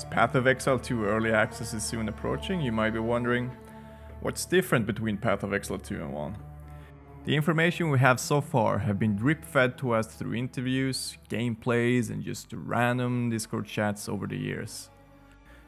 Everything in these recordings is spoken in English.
As Path of Exile 2 Early Access is soon approaching, you might be wondering, what's different between Path of Exile 2 and 1? The information we have so far have been drip-fed to us through interviews, gameplays, and just random Discord chats over the years.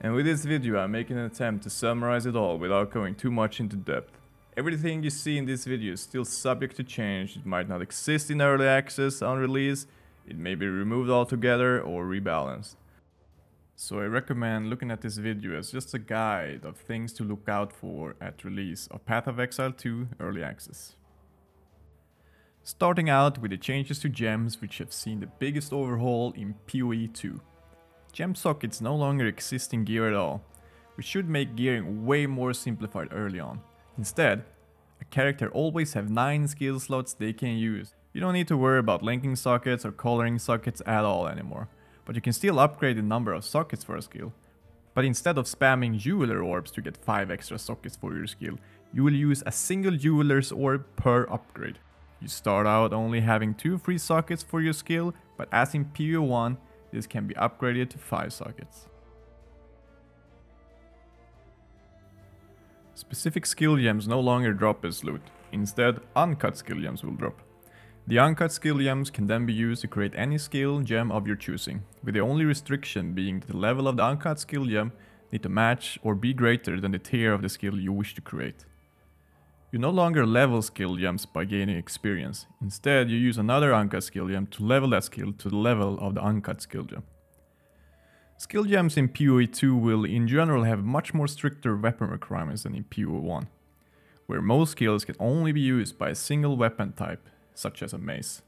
And with this video I'm making an attempt to summarize it all without going too much into depth. Everything you see in this video is still subject to change, it might not exist in early access on release, it may be removed altogether or rebalanced. So I recommend looking at this video as just a guide of things to look out for at release of Path of Exile 2 Early Access. Starting out with the changes to gems, which have seen the biggest overhaul in PoE 2. Gem sockets no longer exist in gear at all, which should make gearing way more simplified early on. Instead, a character always have 9 skill slots they can use. You don't need to worry about linking sockets or coloring sockets at all anymore, but you can still upgrade the number of sockets for a skill. But instead of spamming Jeweler Orbs to get 5 extra sockets for your skill, you will use a single Jewelers Orb per upgrade. You start out only having 2 free sockets for your skill, but as in PoE 1, this can be upgraded to 5 sockets. Specific skill gems no longer drop as loot, instead uncut skill gems will drop. The uncut skill gems can then be used to create any skill gem of your choosing, with the only restriction being that the level of the uncut skill gem need to match or be greater than the tier of the skill you wish to create. You no longer level skill gems by gaining experience, instead you use another uncut skill gem to level that skill to the level of the uncut skill gem. Skill gems in PoE 2 will in general have much more stricter weapon requirements than in PoE 1, where most skills can only be used by a single weapon type, such as a mace.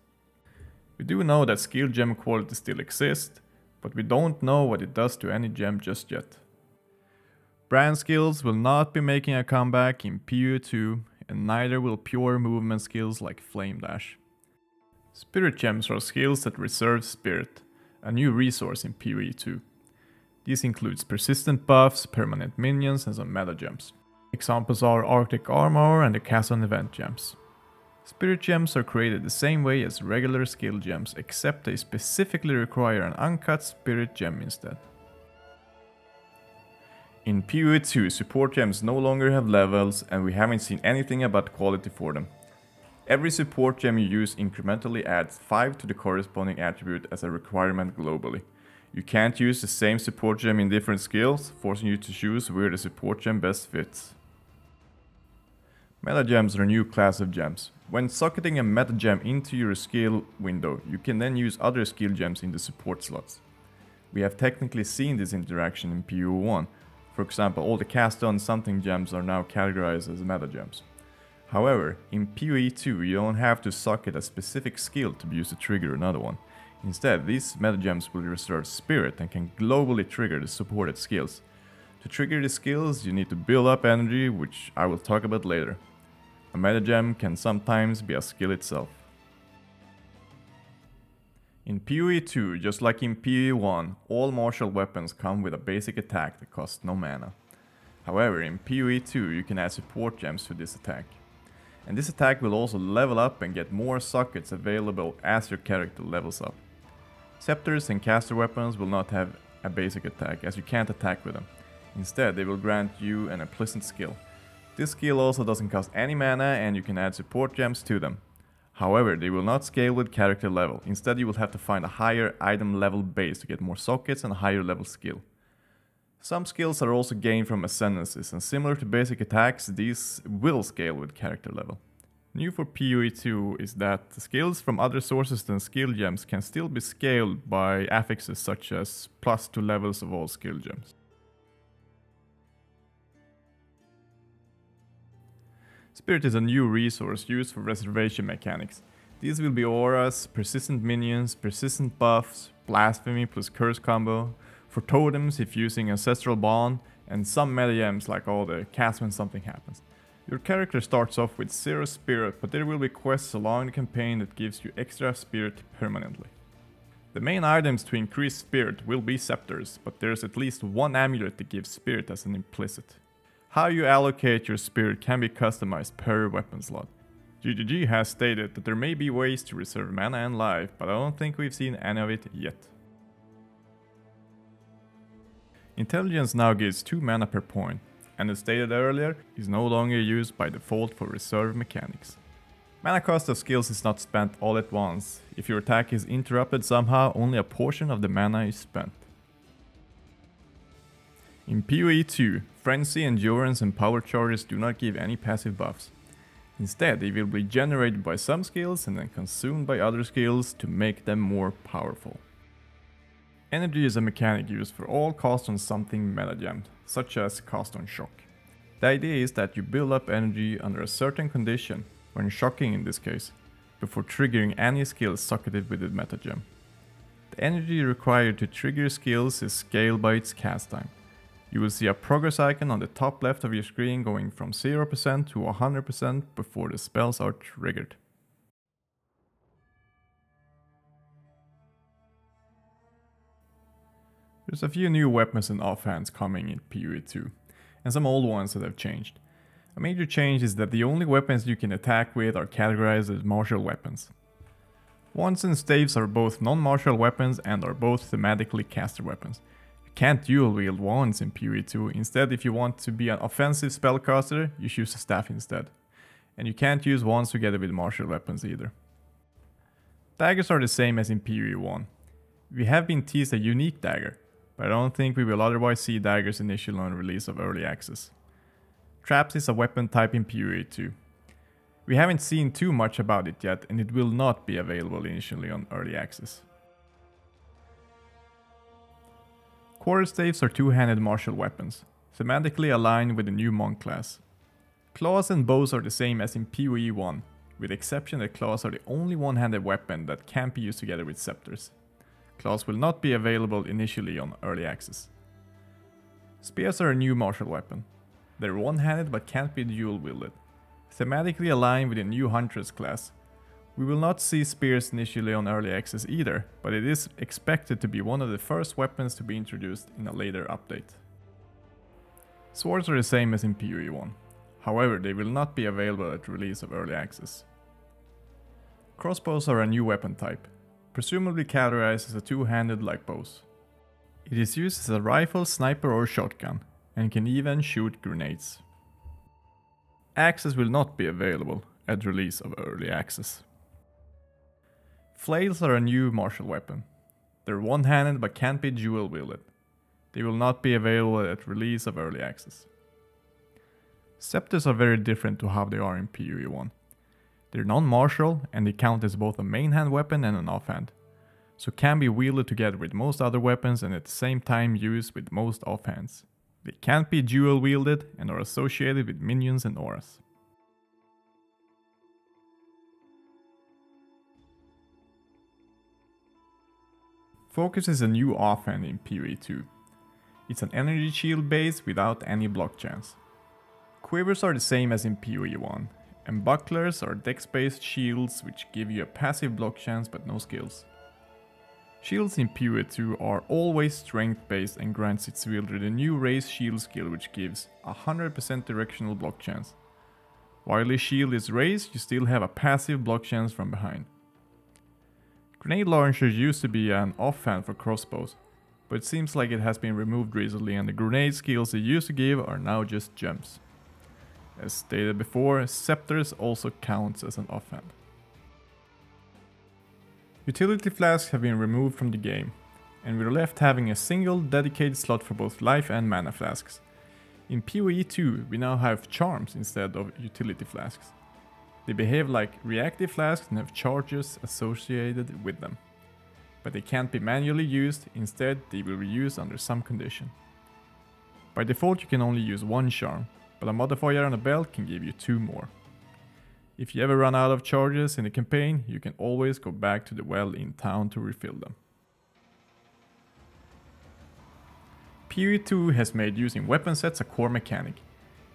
We do know that skill gem quality still exists, but we don't know what it does to any gem just yet. Brand skills will not be making a comeback in PoE 2, and neither will pure movement skills like Flame Dash. Spirit gems are skills that reserve spirit, a new resource in PoE 2. This includes persistent buffs, permanent minions, and some meta gems. Examples are Arctic Armor and the Cast on Event gems. Spirit gems are created the same way as regular skill gems, except they specifically require an uncut spirit gem instead. In PoE 2, support gems no longer have levels, and we haven't seen anything about quality for them. Every support gem you use incrementally adds 5 to the corresponding attribute as a requirement globally. You can't use the same support gem in different skills, forcing you to choose where the support gem best fits. Meta gems are a new class of gems. When socketing a meta gem into your skill window, you can then use other skill gems in the support slots. We have technically seen this interaction in PoE 1. For example, all the cast on something gems are now categorized as meta gems. However, in PoE 2 you don't have to socket a specific skill to be used to trigger another one. Instead, these meta gems will reserve spirit and can globally trigger the supported skills. To trigger the skills, you need to build up energy, which I will talk about later. A meta gem can sometimes be a skill itself. In PoE 2, just like in PoE 1, all martial weapons come with a basic attack that costs no mana. However, in PoE 2 you can add support gems to this attack. And this attack will also level up and get more sockets available as your character levels up. Scepters and caster weapons will not have a basic attack, as you can't attack with them. Instead, they will grant you an unpleasant skill. This skill also doesn't cost any mana and you can add support gems to them. However, they will not scale with character level, instead you will have to find a higher item level base to get more sockets and a higher level skill. Some skills are also gained from ascendancies, and similar to basic attacks, these will scale with character level. New for PoE 2 is that skills from other sources than skill gems can still be scaled by affixes such as plus to levels of all skill gems. Spirit is a new resource used for reservation mechanics. These will be auras, persistent minions, persistent buffs, blasphemy plus curse combo, for totems if using ancestral bond, and some meta gems like all the cast when something happens. Your character starts off with 0 spirit, but there will be quests along the campaign that gives you extra spirit permanently. The main items to increase spirit will be scepters, but there's at least one amulet that gives spirit as an implicit. How you allocate your spirit can be customized per weapon slot. GGG has stated that there may be ways to reserve mana and life, but I don't think we've seen any of it yet. Intelligence now gives 2 mana per point, and as stated earlier, is no longer used by default for reserve mechanics. Mana cost of skills is not spent all at once. If your attack is interrupted somehow, only a portion of the mana is spent. In PoE 2, Frenzy, Endurance and Power Charges do not give any passive buffs. Instead, they will be generated by some skills and then consumed by other skills to make them more powerful. Energy is a mechanic used for all cast on something metagemmed, such as cast on shock. The idea is that you build up energy under a certain condition, when shocking in this case, before triggering any skills socketed with the metagem. The energy required to trigger skills is scaled by its cast time. You will see a progress icon on the top left of your screen going from 0% to 100% before the spells are triggered. There's a few new weapons and offhands coming in PoE 2, and some old ones that have changed. A major change is that the only weapons you can attack with are categorized as martial weapons. Wands and staves are both non-martial weapons and are both thematically caster weapons. Can't dual wield wands in PoE 2, instead if you want to be an offensive spellcaster, you choose a staff instead. And you can't use wands together with martial weapons either. Daggers are the same as in PoE 1. We have been teased a unique dagger, but I don't think we will otherwise see daggers initially on release of early access. Traps is a weapon type in PoE 2. We haven't seen too much about it yet, and it will not be available initially on early access. Quarterstaves are two-handed martial weapons, thematically aligned with the new monk class. Claws and bows are the same as in PoE 1, with the exception that claws are the only one-handed weapon that can't be used together with scepters. Claws will not be available initially on early access. Spears are a new martial weapon. They're one-handed but can't be dual-wielded, thematically aligned with the new Huntress class. We will not see spears initially on early access either, but it is expected to be one of the first weapons to be introduced in a later update. Swords are the same as in PoE 1, however they will not be available at release of early access. Crossbows are a new weapon type, presumably categorized as a two-handed like bows. It is used as a rifle, sniper or shotgun, and can even shoot grenades. Axes will not be available at release of early access. Flails are a new martial weapon. They're one-handed but can't be dual-wielded. They will not be available at release of early access. Scepters are very different to how they are in PoE 1. They're non-martial and they count as both a main-hand weapon and an offhand, so can be wielded together with most other weapons and at the same time used with most offhands. They can't be dual-wielded and are associated with minions and auras. Focus is a new offhand in PoE 2. It's an energy shield base without any block chance. Quivers are the same as in PoE 1, and bucklers are dex-based shields which give you a passive block chance but no skills. Shields in PoE 2 are always strength-based and grants its wielder the new raise shield skill which gives 100% directional block chance. While the shield is raised, you still have a passive block chance from behind. Grenade launchers used to be an offhand for crossbows, but it seems like it has been removed recently and the grenade skills it used to give are now just jumps. As stated before, scepters also counts as an offhand. Utility flasks have been removed from the game, and we're left having a single dedicated slot for both life and mana flasks. In PoE 2 we now have charms instead of utility flasks. They behave like reactive flasks and have charges associated with them, but they can't be manually used, instead they will be used under some condition. By default you can only use one charm, but a modifier on a belt can give you 2 more. If you ever run out of charges in the campaign, you can always go back to the well in town to refill them. PoE 2 has made using weapon sets a core mechanic.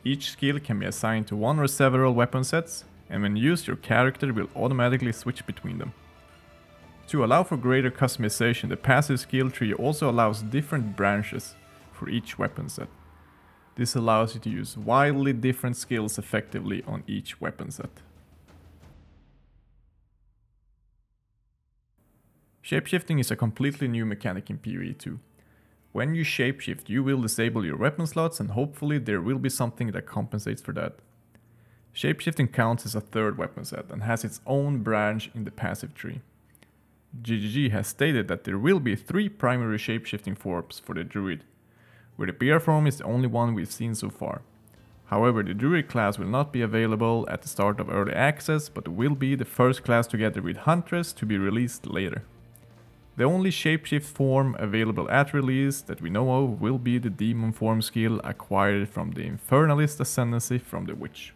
Each skill can be assigned to one or several weapon sets, and when used, your character will automatically switch between them. To allow for greater customization, the passive skill tree also allows different branches for each weapon set. This allows you to use wildly different skills effectively on each weapon set. Shapeshifting is a completely new mechanic in PoE 2. When you shapeshift, you will disable your weapon slots, and hopefully there will be something that compensates for that. Shapeshifting counts as a third weapon set and has its own branch in the passive tree. GGG has stated that there will be 3 primary shapeshifting forms for the druid, where the bear form is the only one we've seen so far. However, the druid class will not be available at the start of early access, but will be the first class together with Huntress to be released later. The only shapeshift form available at release that we know of will be the demon form skill acquired from the Infernalist Ascendancy from the Witch.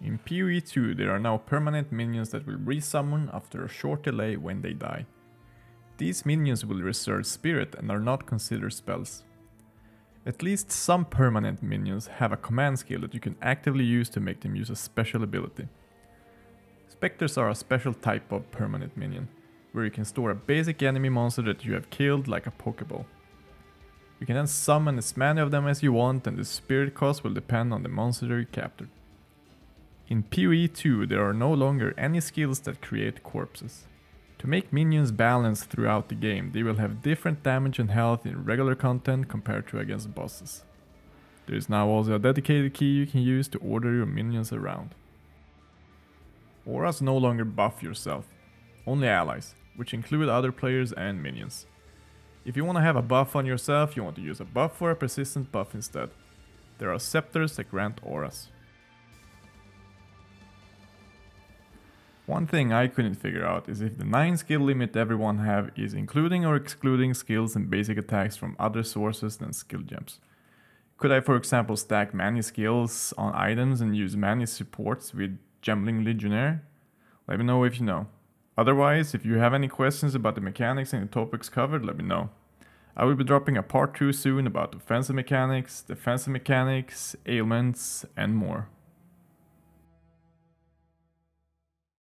In PoE 2 there are now permanent minions that will resummon after a short delay when they die. These minions will research spirit and are not considered spells. At least some permanent minions have a command skill that you can actively use to make them use a special ability. Spectres are a special type of permanent minion, where you can store a basic enemy monster that you have killed like a Pokeball. You can then summon as many of them as you want, and the spirit cost will depend on the monster you captured. In PoE 2 there are no longer any skills that create corpses. To make minions balanced throughout the game, they will have different damage and health in regular content compared to against bosses. There is now also a dedicated key you can use to order your minions around. Auras no longer buff yourself, only allies, which include other players and minions. If you want to have a buff on yourself, you want to use a buff or a persistent buff instead. There are scepters that grant auras. One thing I couldn't figure out is if the 9 skill limit everyone have is including or excluding skills and basic attacks from other sources than skill gems. Could I, for example, stack many skills on items and use many supports with Gemling Legionnaire? Let me know if you know. Otherwise, if you have any questions about the mechanics and the topics covered, let me know. I will be dropping a part 2 soon about offensive mechanics, defensive mechanics, ailments, and more.